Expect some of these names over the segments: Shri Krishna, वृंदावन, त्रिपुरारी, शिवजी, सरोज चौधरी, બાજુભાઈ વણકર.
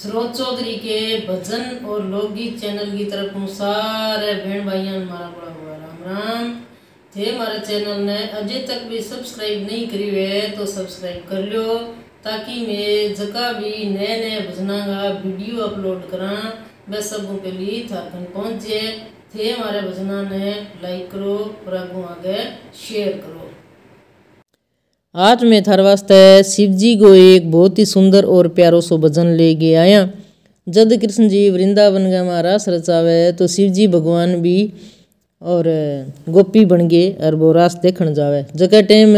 सरोज चौधरी के भजन और लोकगीत चैनल की तरफ हूँ सारे बहन भाइयों मारा बड़ा हुआ राम राम। जे हमारे चैनल ने अभी तक भी सब्सक्राइब नहीं करी है तो सब्सक्राइब कर लो, ताकि मैं जगह भी नए नए भजना का वीडियो अपलोड करा वह सबों के लिए थारखंड पहुँचे थे। हमारे भजना ने लाइक करो और आगे शेयर करो। आज मैं थार वास्ते शिवजी को एक बहुत ही सुंदर और प्यारो सो भजन लेके आया। जब कृष्ण जी वृंदावन का महारास रचावे तो शिवजी भगवान भी और गोपी बन गए और वो रास देखण जावे। जगह टाइम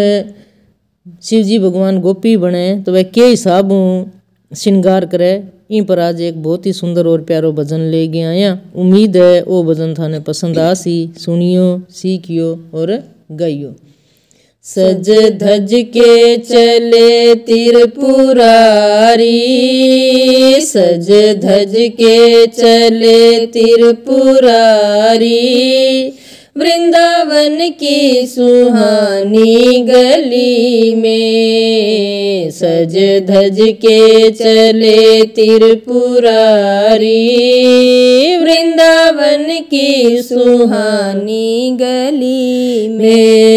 शिवजी भगवान गोपी बने तो वह के हिसाब श्रृंगार करे। इन पर आज एक बहुत ही सुंदर और प्यारो भजन लेके आया। उम्मीद है वो भजन थाने पसंद आसी। सुनियो, सीखियो और गाइयो। सज धज के चले त्रिपुरारी, सज धज के चले त्रिपुरारी, वृंदावन की सुहानी गली में। सज धज के चले त्रिपुरारी, वृंदावन की सुहानी गली में।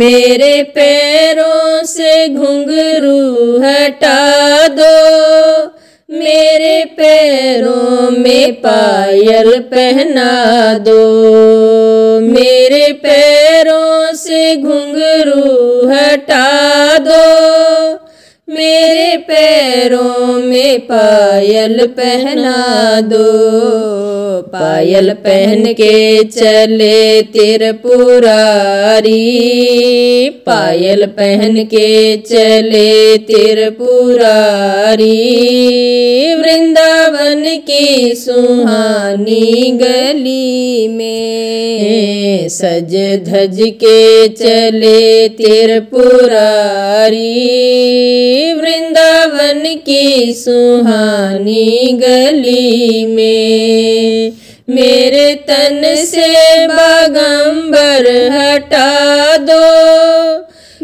मेरे पैरों से घुंघरू हटा दो, मेरे पैरों में पायल पहना दो, मेरे पैरों से घुंघरू हटा दो, मेरे पैरों में पायल पहना दो। पायल पहन के चले त्रिपुरारी, पायल पहन के चले त्रिपुरारी, वृंदावन की सुहानी गली में। सज धज के चले त्रिपुरारी, वृंदावन की सुहानी गली में। मेरे तन से बागंबर हटा दो,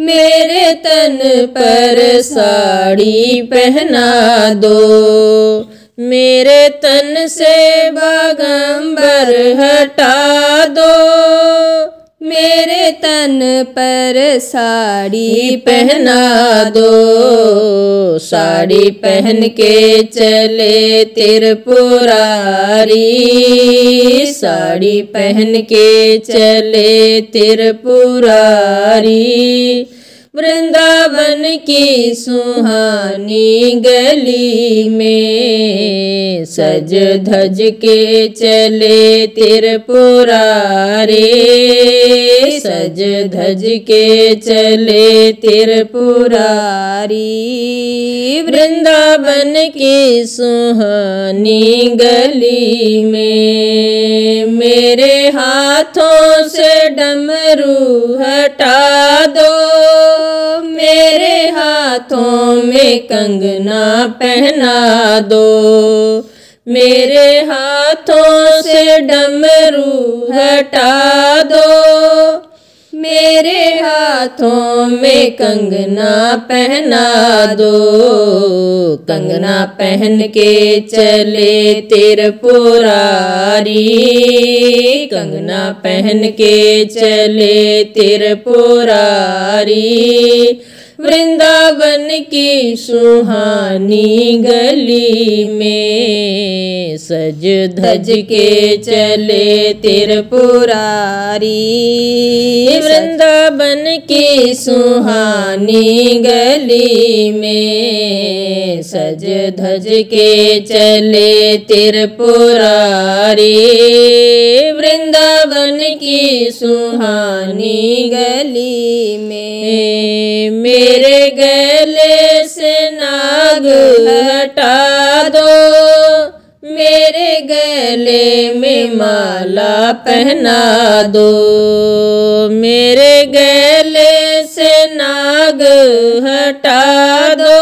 मेरे तन पर साड़ी पहना दो, मेरे तन से बागंबर हटा दो, मेरे तन पर साड़ी पहना दो। साड़ी पहन के चले त्रिपुरारी, साड़ी पहन के चले त्रिपुरारी, वृंदावन की सुहानी गली में। सज धज के चले त्रिपुरारी, सज धज के चले त्रिपुरारी, वृंदावन की सुहानी गली में। मेरे हाथों से डमरू हटा दो, मेरे हाथों में कंगना पहना दो, मेरे हाथों से डमरू हटा दो, मेरे हाथों में कंगना पहना दो। कंगना पहन के चले त्रिपुरारी, कंगना पहन के चले त्रिपुरारी, वृंदावन की सुहानी गली में। सज धज के चले त्रिपुरारी, वृंदावन की सुहानी गली में। सज धज के चले त्रिपुरारी, वृंदावन की सुहानी गली में। मेरे गले से नाग हटा दो, मेरे गले में माला पहना दो, मेरे गले से नाग हटा दो,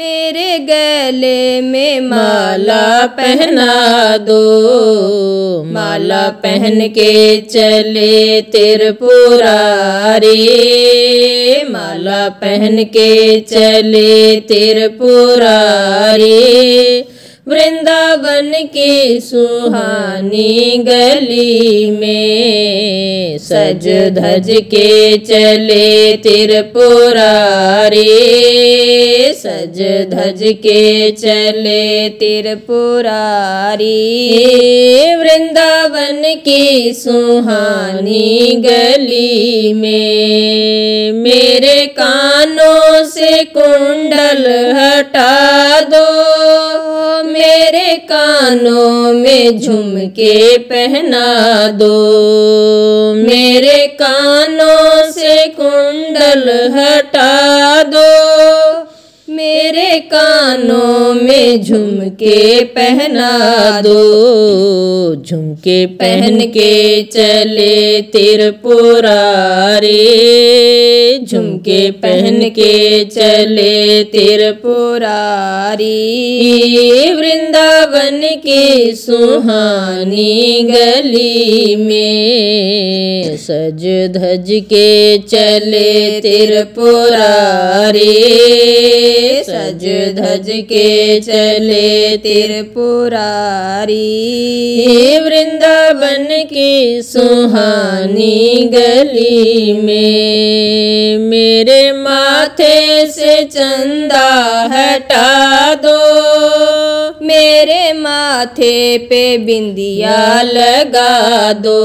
मेरे गले में माला पहना दो, माला पहन के चले त्रिपुरारी, माला पहन के चले त्रिपुरारी। वृंदावन की सुहानी गली में सज धज के चले त्रिपुरारी, सज धज के चले त्रिपुरारी। वृंदावन की सुहानी गली में मेरे कानों से कुंडल हटा दो, मेरे कानों में झुमके पहना दो, मेरे कानों से कुंडल हटा दो, मेरे कानों में झुमके पहना दो। झुमके पहन के चले त्रिपुरारी, झुमके पहन के चले त्रिपुरारी। वृंदावन की सुहानी गली में सज धज के चले त्रिपुरारी, सज धज के चले त्रिपुरारी। वृंदावन की सुहानी गली में मेरे माथे से चंदा हटा दो, मेरे माथे पे बिंदिया लगा दो,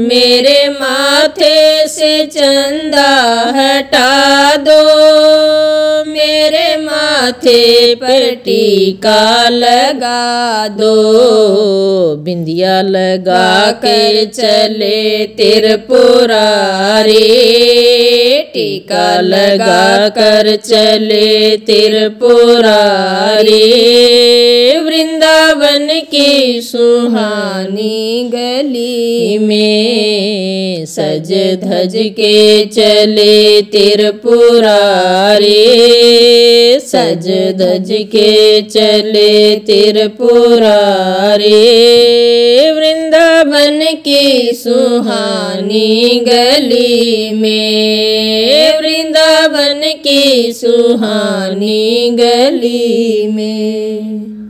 मेरे माथे से चंदा हटा दो, मेरे माथे पर टीका लगा दो। बिंदिया लगा कर चले त्रिपुरारी, टीका लगा कर चले त्रिपुरारी। वृंदावन की सुहानी गली में सज धज के चले त्रिपुरारी, सज धज के चले त्रिपुरारी। वृंदावन की सुहानी गली में, वृंदावन की सुहानी गली में।